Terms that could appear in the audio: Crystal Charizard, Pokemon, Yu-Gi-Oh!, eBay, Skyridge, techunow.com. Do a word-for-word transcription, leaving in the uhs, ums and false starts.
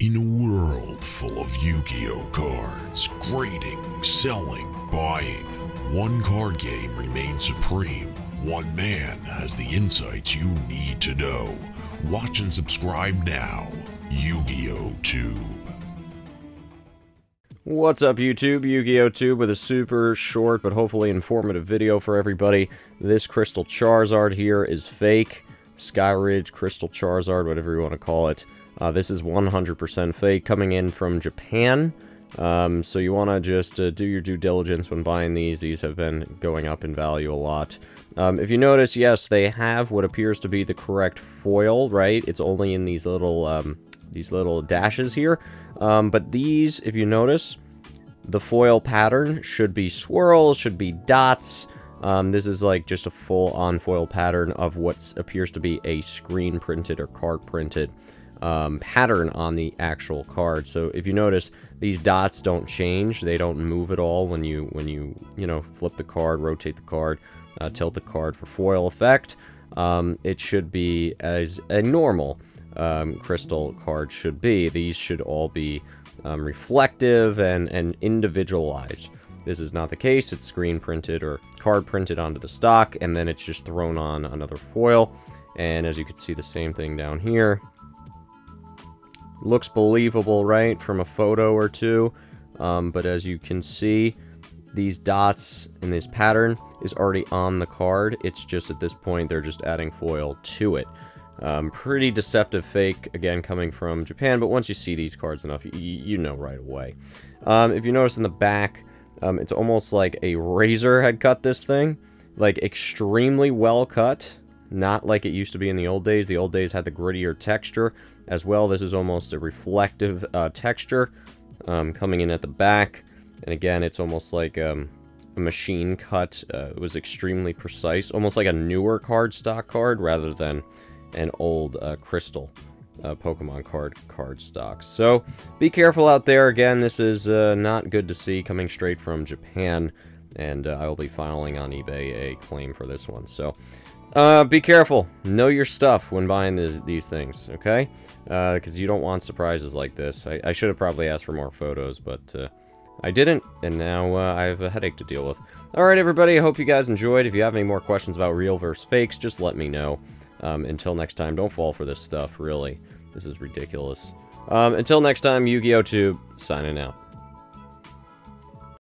In a world full of Yu-Gi-Oh! Cards, grading, selling, buying, one card game remains supreme. One man has the insights you need to know. Watch and subscribe now. Yu-Gi-Oh! Tube. What's up, YouTube? Yu-Gi-Oh! Tube with a super short but hopefully informative video for everybody. This Crystal Charizard here is fake. Skyridge, Crystal Charizard, whatever you want to call it. Uh, this is one hundred percent fake, coming in from Japan, um, so you want to just uh, do your due diligence when buying these. These have been going up in value a lot. Um, if you notice, yes, they have what appears to be the correct foil, right? It's only in these little, um, these little dashes here, um, but these, if you notice, the foil pattern should be swirls, should be dots. Um, this is like just a full-on foil pattern of what appears to be a screen-printed or card-printed Um, pattern on the actual card. So if you notice, these dots don't change, they don't move at all when you when you you know flip the card, rotate the card, uh, tilt the card for foil effect. Um, it should be as a normal um, crystal card should be. These should all be um, reflective and and individualized. This is not the case. It's screen printed or card printed onto the stock, and then it's just thrown on another foil. And as you can see, the same thing down here. Looks believable, right, from a photo or two, um, but as you can see, these dots in this pattern is already on the card. It's just at this point they're just adding foil to it. Um, pretty deceptive fake, again, coming from Japan, but once you see these cards enough, you, you know right away. Um, if you notice in the back, um, it's almost like a razor had cut this thing, like extremely well cut. Not like it used to be in the old days. The old days had the grittier texture as well. This is almost a reflective uh, texture um, coming in at the back. And again, it's almost like um, a machine cut. Uh, it was extremely precise, almost like a newer card stock card rather than an old uh, crystal uh, Pokemon card card stock. So be careful out there. Again, this is uh, not good to see, coming straight from Japan. And uh, I will be filing on eBay a claim for this one. So Uh, be careful. Know your stuff when buying these, these things, okay? Uh, because you don't want surprises like this. I, I should have probably asked for more photos, but uh, I didn't, and now uh, I have a headache to deal with. Alright, everybody, I hope you guys enjoyed. If you have any more questions about real versus fakes, just let me know. Um, until next time, don't fall for this stuff, really. This is ridiculous. Um, until next time, Yu-Gi-Oh! Tube, signing out.